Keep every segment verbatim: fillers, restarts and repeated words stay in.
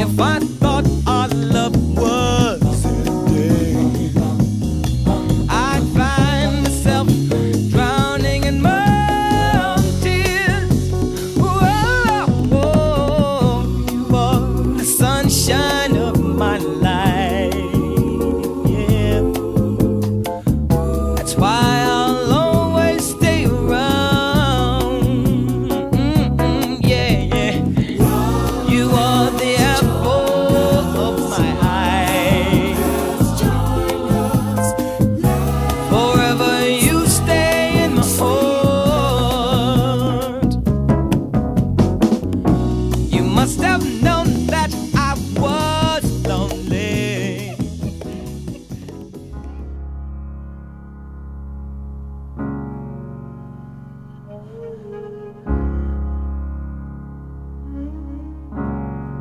if I thought our love was a thing, I'd find myself drowning in my own tears. Whoa, whoa, for the sunshine of my life, yeah. That's why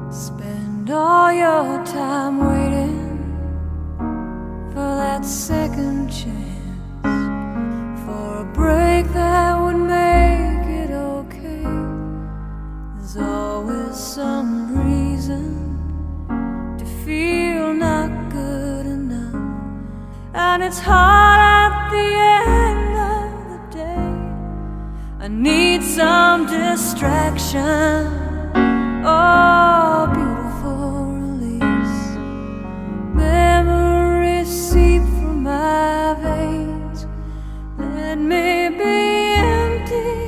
spend all your time waiting for that second chance, for a break that would make it okay. There's always some reason to feel not good enough, and it's hard at the end of the day. I need some distraction. Oh, beautiful release. Memories seep from my veins. Let me be empty.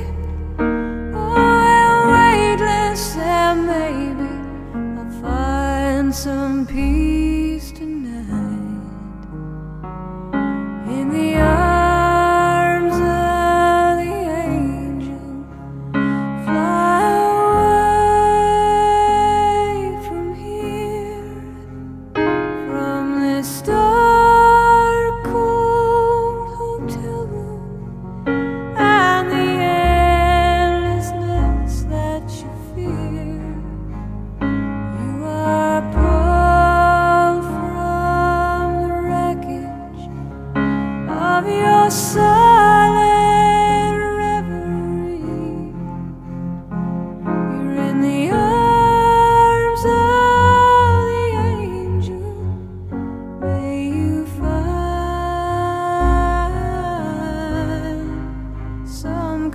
Oh, and weightless, and maybe I'll find some peace tonight in the arms.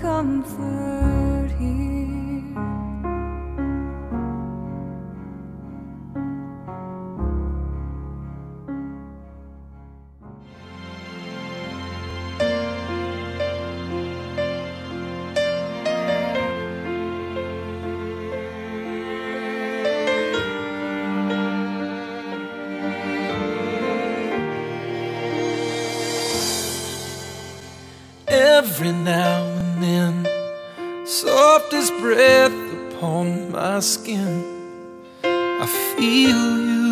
Comfort here. Every now and then, softest breath upon my skin, I feel you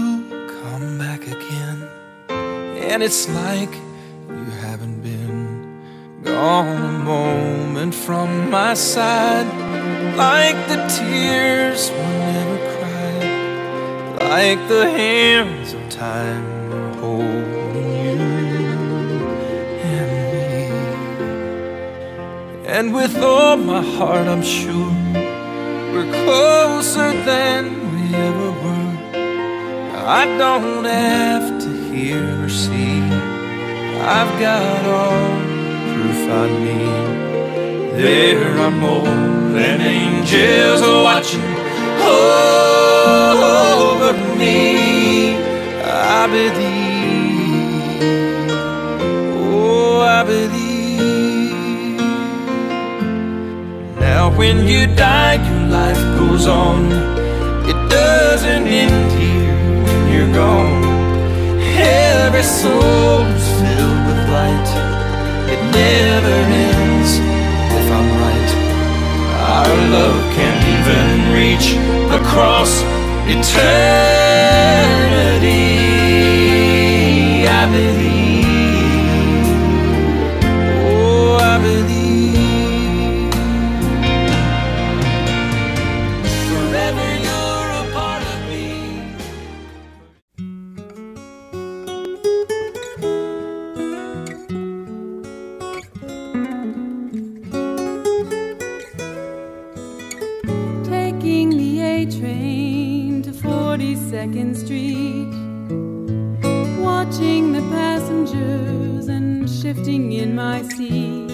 come back again. And it's like you haven't been gone a moment from my side. Like the tears were never cried, like the hands of time were holding you and me. And with all my heart, I'm sure we're closer than we ever were. I don't have to hear or see, I've got all the proof I need. There are more than angels watching over me. I believe, oh, I believe. When you die, your life goes on. It doesn't end here when you're gone. Every soul is filled with light. It never ends if I'm right. Our love can't even reach across eternity. I believe, oh, I believe. Train to four. forty-second street, watching the passengers and shifting in my seat.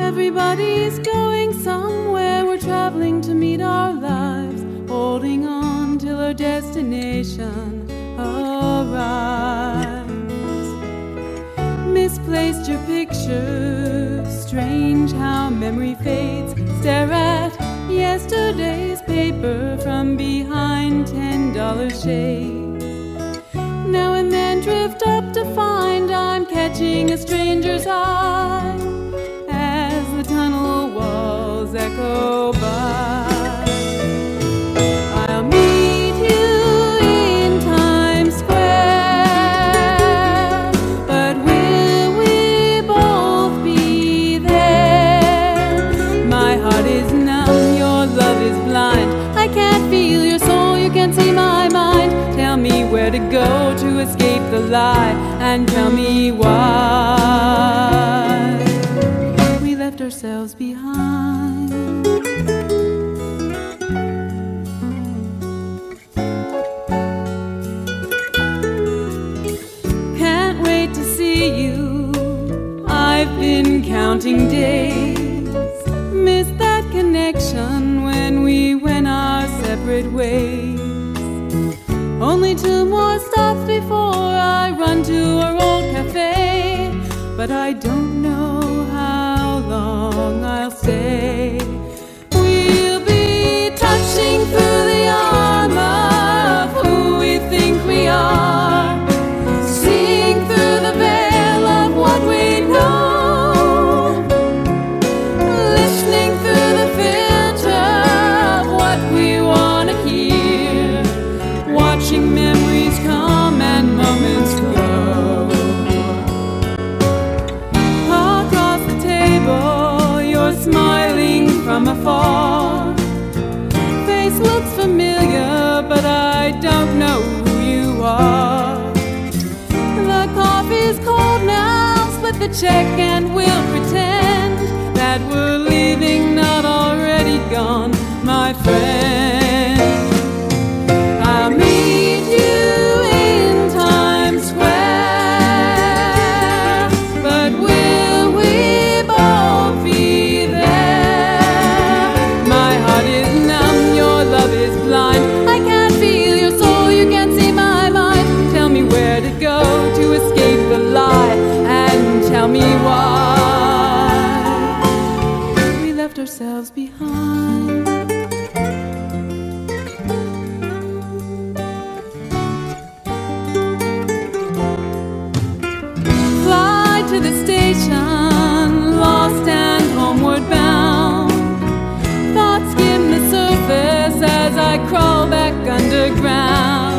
Everybody's going somewhere, we're traveling to meet our lives, holding on till our destination arrives. Misplaced your picture, strange how memory fades. Stare at yesterday's paper from behind ten dollar shades. Now and then drift up to find I'm catching a stranger's eye as the tunnel walls echo by. I'll meet you in Times Square, but will we both be there? My heart is numb, your love is blind. I can't feel your soul, you can't see my mind. Tell me where to go to escape the lie, and tell me why we left ourselves behind. Can't wait to see you, I've been counting days. Missed that connection when we went our separate ways. Only two more stops before I run to our old cafe, but I don't know how long I'll stay. We'll be touching through the armor of who we think we are, seeing through the veil of what we know, listening through the filter of what we want to hear, watching memories come and moments go. Across the table, you're smiling from afar. Face looks familiar, but I don't know who you are. The coffee's cold now, split the check and we'll pretend that we're leaving, not already gone, my friend. I'll meet you in Times Square, but will we both be there? My heart is numb, your love is blind. I can't feel your soul, you can't see my mind. Tell me where to go to escape the lie, and tell me why we left ourselves behind. To the station, lost and homeward bound. Thoughts skim the surface as I crawl back underground.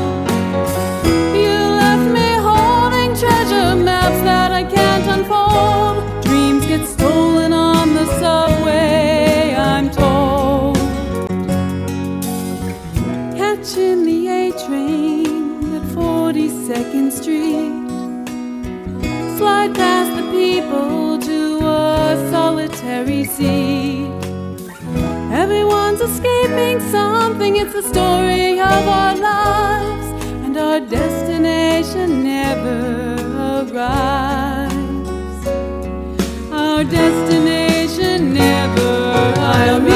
You left me holding treasure maps that I can't unfold. Dreams get stolen on the subway, I'm told. Catching the A train at forty-second street. Slide past the people to a solitary sea. Everyone's escaping something, it's the story of our lives, and our destination never arrives. Our destination never arrives.